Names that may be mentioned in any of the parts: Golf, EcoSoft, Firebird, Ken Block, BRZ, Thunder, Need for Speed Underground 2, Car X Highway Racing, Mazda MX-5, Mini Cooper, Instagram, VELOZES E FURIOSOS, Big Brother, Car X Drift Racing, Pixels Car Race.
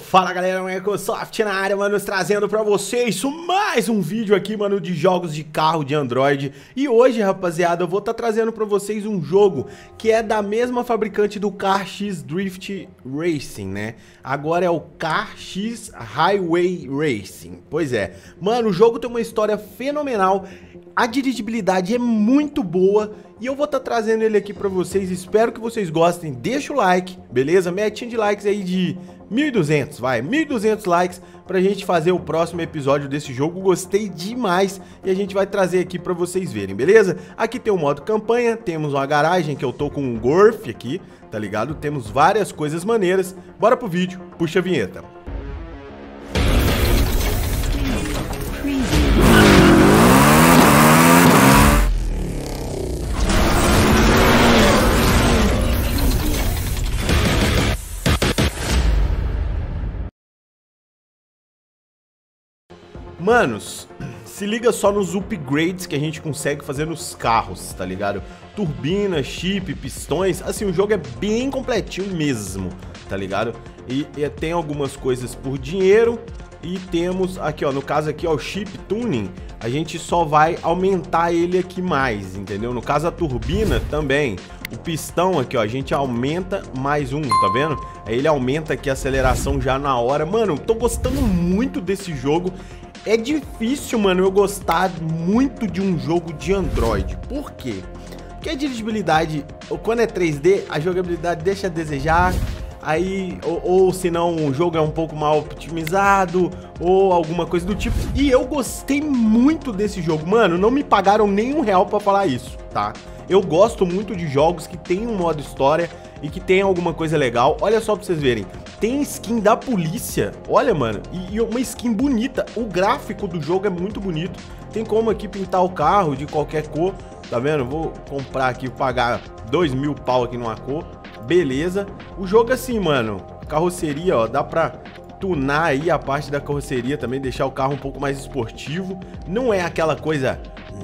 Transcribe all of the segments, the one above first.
Fala galera, o EcoSoft na área, mano, trazendo pra vocês mais um vídeo aqui, mano, de jogos de carro de Android. E hoje, rapaziada, eu vou estar trazendo pra vocês um jogo que é da mesma fabricante do Car X Drift Racing, né? Agora é o Car X Highway Racing, pois é. Mano, o jogo tem uma história fenomenal, a dirigibilidade é muito boa. E eu vou estar trazendo ele aqui pra vocês, espero que vocês gostem, deixa o like, beleza? Metinha de likes aí de 1.200, vai, 1.200 likes pra gente fazer o próximo episódio desse jogo. Gostei demais e a gente vai trazer aqui pra vocês verem, beleza? Aqui tem o modo campanha, temos uma garagem que eu tô com um Golf aqui, tá ligado? Temos várias coisas maneiras, bora pro vídeo, puxa a vinheta. Manos, se liga só nos upgrades que a gente consegue fazer nos carros, tá ligado? Turbina, chip, pistões, assim, o jogo é bem completinho mesmo, tá ligado? E tem algumas coisas por dinheiro e temos aqui, ó, no caso aqui, ó, o chip tuning, a gente só vai aumentar ele aqui mais, entendeu? No caso a turbina também, o pistão aqui, ó, a gente aumenta mais um, tá vendo? Aí ele aumenta aqui a aceleração já na hora. Mano, tô gostando muito desse jogo. É difícil, mano, eu gostar muito de um jogo de Android. Por quê? Porque a dirigibilidade, quando é 3D, a jogabilidade deixa a desejar. Aí, ou se não, o jogo é um pouco mal optimizado, ou alguma coisa do tipo. E eu gostei muito desse jogo, mano. Não me pagaram nenhum real pra falar isso, tá? Eu gosto muito de jogos que tem um modo história e que tem alguma coisa legal. Olha só pra vocês verem. Tem skin da polícia. Olha, mano. E uma skin bonita. O gráfico do jogo é muito bonito. Tem como aqui pintar o carro de qualquer cor. Tá vendo? Vou comprar aqui, pagar 2.000 pau aqui numa cor. Beleza. O jogo é assim, mano. Carroceria, ó. Dá pra tunar aí a parte da carroceria também. Deixar o carro um pouco mais esportivo. Não é aquela coisa...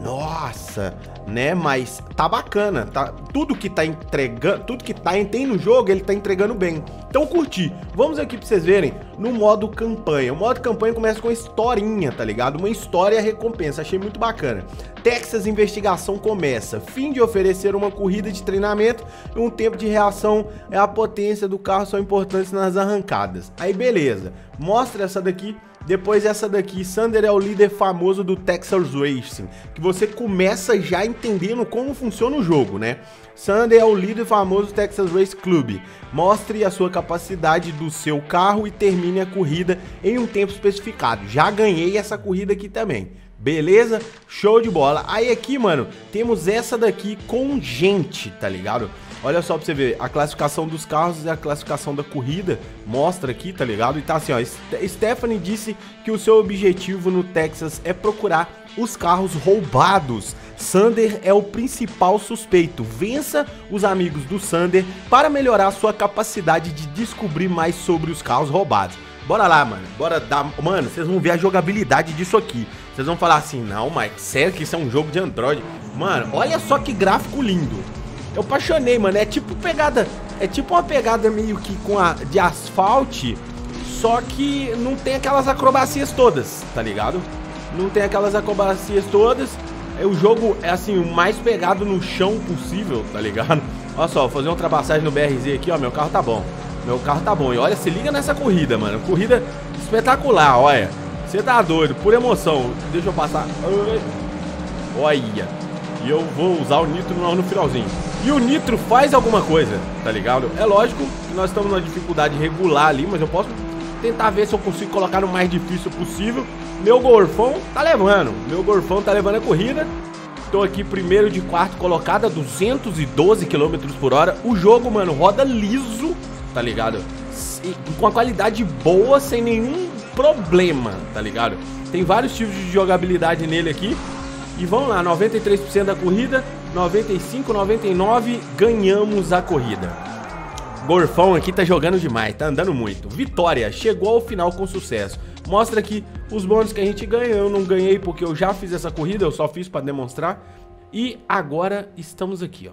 Nossa, né? Mas tá bacana, tá? Tudo que tá entregando, tudo que tá tem no jogo, ele tá entregando bem. Então curti. Vamos aqui pra vocês verem no modo campanha. O modo campanha começa com uma historinha, tá ligado? Uma história e a recompensa, achei muito bacana. Texas investigação começa. Fim de oferecer uma corrida de treinamento e um tempo de reação é a potência do carro são importantes nas arrancadas. Aí beleza. Mostra essa daqui. Depois essa daqui, Thunder é o líder famoso do Pixels Racing, que você começa já entendendo como funciona o jogo, né? Thunder é o líder famoso do Pixels Race Club. Mostre a sua capacidade do seu carro e termine a corrida em um tempo especificado. Já ganhei essa corrida aqui também. Beleza? Show de bola. Aí aqui, mano, temos essa daqui com gente, tá ligado? Olha só pra você ver, a classificação dos carros e a classificação da corrida mostra aqui, tá ligado? E tá assim, ó, Stephanie disse que o seu objetivo no Texas é procurar os carros roubados. Thunder é o principal suspeito. Vença os amigos do Thunder para melhorar sua capacidade de descobrir mais sobre os carros roubados. Bora lá, mano. Bora dar... Mano, vocês vão ver a jogabilidade disso aqui. Vocês vão falar assim, não, mas sério que isso é um jogo de Android? Mano, olha só que gráfico lindo. Eu apaixonei, mano, é tipo pegada, é tipo uma pegada meio que com a de asfalto, só que não tem aquelas acrobacias todas, tá ligado? Não tem aquelas acrobacias todas, o jogo é assim, o mais pegado no chão possível, tá ligado? Olha só, vou fazer uma ultrapassagem no BRZ aqui, ó, meu carro tá bom, meu carro tá bom. E olha, se liga nessa corrida, mano, corrida espetacular, olha, você tá doido, pura emoção, deixa eu passar, olha, e eu vou usar o nitro no finalzinho. E o nitro faz alguma coisa, tá ligado? É lógico que nós estamos numa dificuldade regular ali, mas eu posso tentar ver se eu consigo colocar no mais difícil possível. Meu golfão tá levando a corrida. Estou aqui primeiro de quarto colocado a 212 km por hora. O jogo, mano, roda liso, tá ligado? E com a qualidade boa, sem nenhum problema, tá ligado? Tem vários tipos de jogabilidade nele aqui. E vamos lá, 93% da corrida, 95, 99, ganhamos a corrida. Golfão aqui tá jogando demais, tá andando muito. Vitória, chegou ao final com sucesso. Mostra aqui os bônus que a gente ganha. Eu não ganhei porque eu já fiz essa corrida, eu só fiz pra demonstrar. E agora estamos aqui, ó.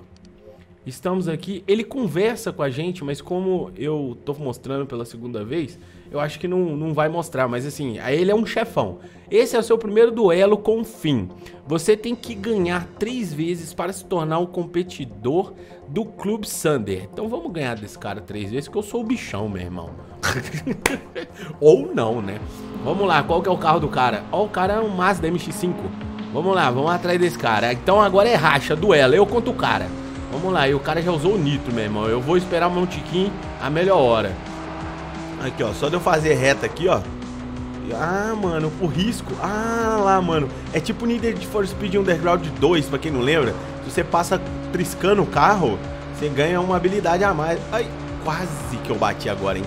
Estamos aqui, ele conversa com a gente, mas como eu tô mostrando pela segunda vez, eu acho que não vai mostrar, mas assim, aí ele é um chefão. Esse é o seu primeiro duelo com o fim. Você tem que ganhar 3 vezes para se tornar um competidor do Clube Thunder. Então vamos ganhar desse cara 3 vezes, que eu sou o bichão, meu irmão. Ou não, né? Vamos lá, qual que é o carro do cara? Ó, o cara é um Mazda MX-5. Vamos lá, vamos atrás desse cara. Então agora é racha, duelo, eu contra o cara. Vamos lá, e o cara já usou o nitro, meu irmão. Eu vou esperar o meu tiquinho a melhor hora. Aqui, ó, só de eu fazer reta aqui, ó. Ah, mano, o risco. Ah, lá, mano. É tipo Need for Speed Underground 2, pra quem não lembra. Se você passa triscando o carro, você ganha uma habilidade a mais. Ai, quase que eu bati agora, hein.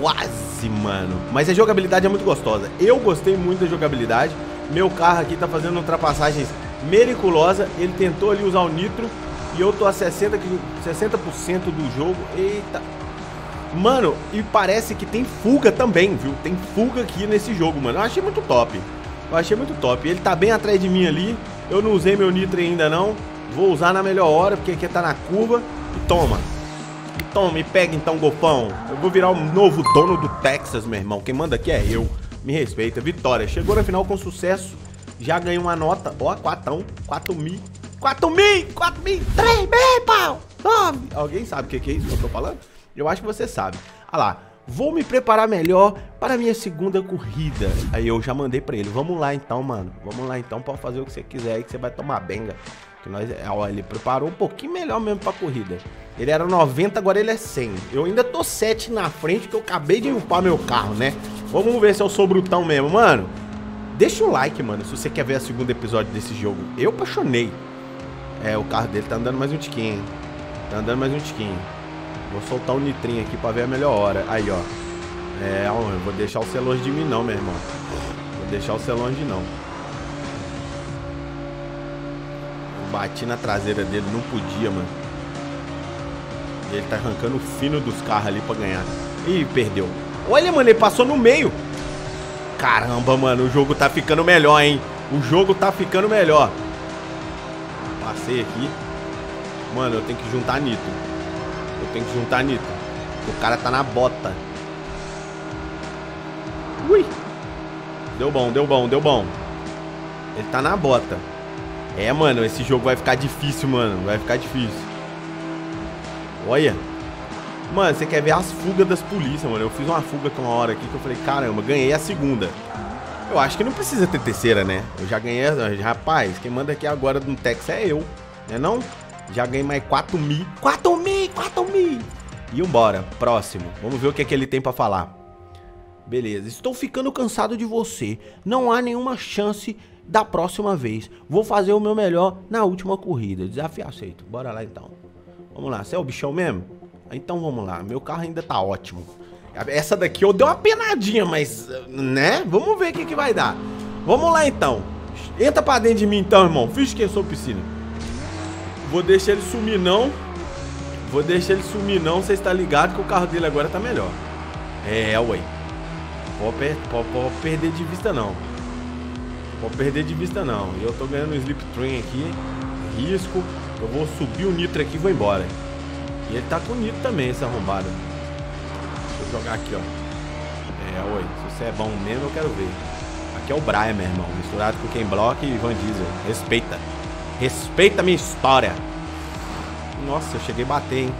Quase, mano. Mas a jogabilidade é muito gostosa. Eu gostei muito da jogabilidade. Meu carro aqui tá fazendo ultrapassagens miraculosas. Ele tentou ali usar o nitro. E eu tô a 60% do jogo. Eita. Mano, e parece que tem fuga também, viu? Tem fuga aqui nesse jogo, mano. Eu achei muito top. Eu achei muito top. Ele tá bem atrás de mim ali. Eu não usei meu nitro ainda não. Vou usar na melhor hora, porque aqui tá na curva. E toma. E toma, me pega então, golfão. Eu vou virar o novo dono do Texas, meu irmão. Quem manda aqui é eu. Me respeita. Vitória. Chegou na final com sucesso. Já ganhou uma nota. Ó, 4 mil, 3 mil, pau, 9. Alguém sabe o que é isso que eu tô falando? Eu acho que você sabe. Olha lá, vou me preparar melhor para a minha segunda corrida. Aí eu já mandei pra ele, vamos lá então, mano. Vamos lá então, pode fazer o que você quiser aí que você vai tomar benga. Que nós, ó, ele preparou um pouquinho melhor mesmo pra corrida. Ele era 90, agora ele é 100. Eu ainda tô 7 na frente, que eu acabei de upar meu carro, né? Vamos ver se eu sou brutão mesmo, mano. Deixa o like, mano, se você quer ver o segundo episódio desse jogo. Eu apaixonei. É, o carro dele tá andando mais um tiquinho, hein? Tá andando mais um tiquinho. Vou soltar o nitrinho aqui pra ver a melhor hora. Aí, ó. É, ó, eu vou deixar o celular longe de mim não, meu irmão. Vou deixar o celular longe não. Eu bati na traseira dele, não podia, mano. E ele tá arrancando o fino dos carros ali pra ganhar. Ih, perdeu. Olha, mano, ele passou no meio. Caramba, mano, o jogo tá ficando melhor, hein? O jogo tá ficando melhor. Passei aqui. Mano, eu tenho que juntar nitro. Eu tenho que juntar nitro. O cara tá na bota. Ui. Deu bom, deu bom, deu bom. Ele tá na bota. É, mano, esse jogo vai ficar difícil, mano. Vai ficar difícil. Olha. Mano, você quer ver as fugas das polícias, mano. Eu fiz uma fuga com uma hora aqui que eu falei, caramba, ganhei a segunda. Eu acho que não precisa ter terceira, né? Eu já ganhei... Rapaz, quem manda aqui agora no Texas é eu. Né não? Já ganhei mais 4 mil. E vambora. Próximo. Vamos ver o que é que ele tem pra falar. Beleza. Estou ficando cansado de você. Não há nenhuma chance da próxima vez. Vou fazer o meu melhor na última corrida. Desafio aceito. Bora lá então. Vamos lá. Você é o bichão mesmo? Então vamos lá. Meu carro ainda tá ótimo. Essa daqui eu dei uma penadinha, mas, né? Vamos ver o que que vai dar. Vamos lá, então. Entra pra dentro de mim, então, irmão. Finge que eu sou piscina. Vou deixar ele sumir, não. Vou deixar ele sumir, não. Você está ligado que o carro dele agora tá melhor. É, ué. Pode perder de vista, não. Pode perder de vista, não. E eu tô ganhando um slip train aqui. Risco. Eu vou subir o nitro aqui e vou embora. E ele tá com nitro também, esse arrombado. Vou jogar aqui, ó. É, oi. Se você é bom mesmo, eu quero ver. Aqui é o Brian, meu irmão. Misturado com Ken Block e Van Diesel. Respeita. Respeita a minha história. Nossa, eu cheguei a bater, hein.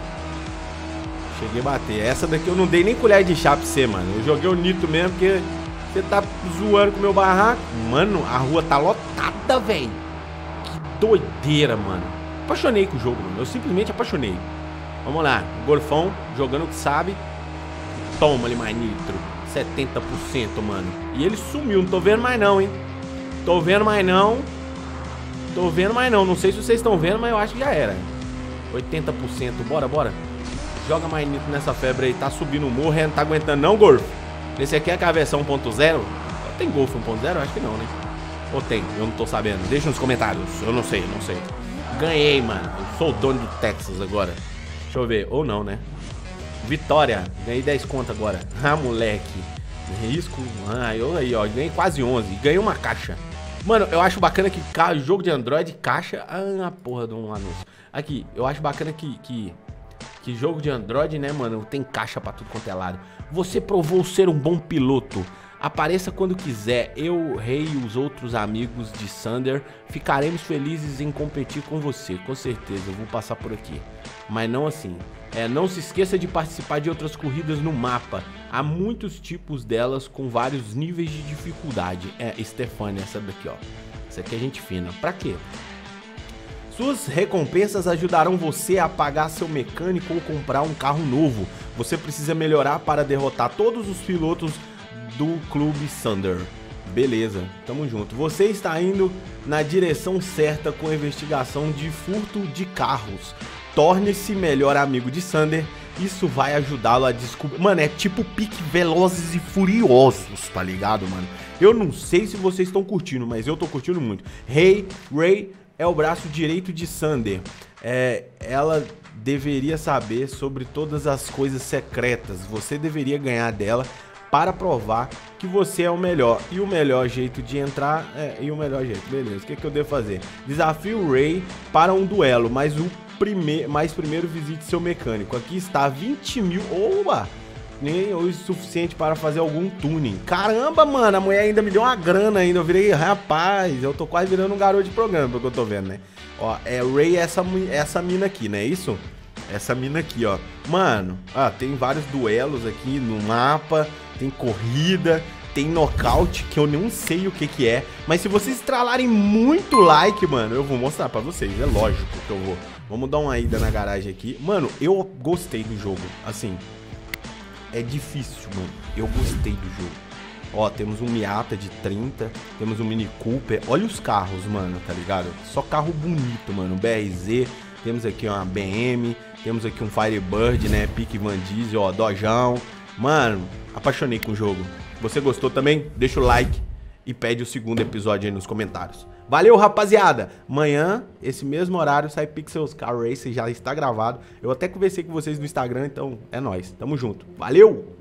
Cheguei a bater. Essa daqui eu não dei nem colher de chá pra você, mano. Eu joguei o nitro mesmo, porque você tá zoando com o meu barraco. Mano, a rua tá lotada, velho. Que doideira, mano. Apaixonei com o jogo, mano. Eu simplesmente apaixonei. Vamos lá. Golfão, jogando o que sabe. Toma ali mais nitro, 70%, mano. E ele sumiu, não tô vendo mais não, hein. Tô vendo mais não. Tô vendo mais não, não sei se vocês estão vendo, mas eu acho que já era. 80%, bora, bora. Joga mais nitro nessa febre aí, tá subindo o morro, não tá aguentando não, Golf. Esse aqui é a versão 1.0. Tem Golf 1.0? Acho que não, né. Ou tem, eu não tô sabendo, deixa nos comentários. Eu não sei, não sei. Ganhei, mano, eu sou o dono do Texas agora. Deixa eu ver, ou não, né. Vitória, ganhei 10 conto agora. Ah, moleque. Risco. Ah, eu aí, ó. Ganhei quase 11. Ganhei uma caixa. Mano, eu acho bacana que jogo de Android caixa... Ah, porra de um anúncio. Aqui, eu acho bacana que jogo de Android, né, mano, tem caixa pra tudo quanto é lado. Você provou ser um bom piloto. Apareça quando quiser, eu, Rei e os outros amigos de Thunder ficaremos felizes em competir com você. Com certeza, eu vou passar por aqui. Mas não assim. É, não se esqueça de participar de outras corridas no mapa. Há muitos tipos delas com vários níveis de dificuldade. É, Stefania, essa daqui, ó. Essa aqui é gente fina. Pra quê? Suas recompensas ajudarão você a pagar seu mecânico ou comprar um carro novo. Você precisa melhorar para derrotar todos os pilotos do Clube Thunder. Beleza, tamo junto. Você está indo na direção certa com a investigação de furto de carros. Torne-se melhor amigo de Thunder. Isso vai ajudá-lo a descobrir... Mano, é tipo pique Velozes e Furiosos, tá ligado, mano? Eu não sei se vocês estão curtindo, mas eu tô curtindo muito. Ray é o braço direito de Thunder. É, ela deveria saber sobre todas as coisas secretas. Você deveria ganhar dela para provar que você é o melhor. E o melhor jeito de entrar é... E o melhor jeito, beleza. O que é que eu devo fazer? Desafio o Ray para um duelo, mas primeiro visite seu mecânico. Aqui está 20 mil... Oba! Nem o suficiente para fazer algum tuning. Caramba, mano, a mulher ainda me deu uma grana ainda. Eu virei... Rapaz, eu tô quase virando um garoto de programa, pelo que eu tô vendo, né? Ó, é Ray essa mina aqui, né? Isso? Essa mina aqui, ó. Mano, ó, tem vários duelos aqui no mapa... Tem corrida, tem nocaute, que eu não sei o que é. Mas se vocês estralarem muito like, mano, eu vou mostrar pra vocês. É lógico que eu vou. Vamos dar uma ida na garagem aqui. Mano, eu gostei do jogo. Assim, é difícil, mano. Eu gostei do jogo. Ó, temos um Miata de 30. Temos um Mini Cooper. Olha os carros, mano, tá ligado? Só carro bonito, mano. BRZ. Temos aqui uma BM. Temos aqui um Firebird, né? Pique Van Diesel, ó. Dojão. Mano... Apaixonei com o jogo. Você gostou também? Deixa o like e pede o segundo episódio aí nos comentários. Valeu, rapaziada! Amanhã, esse mesmo horário, sai Pixels Car Race, já está gravado. Eu até conversei com vocês no Instagram, então é nóis. Tamo junto. Valeu!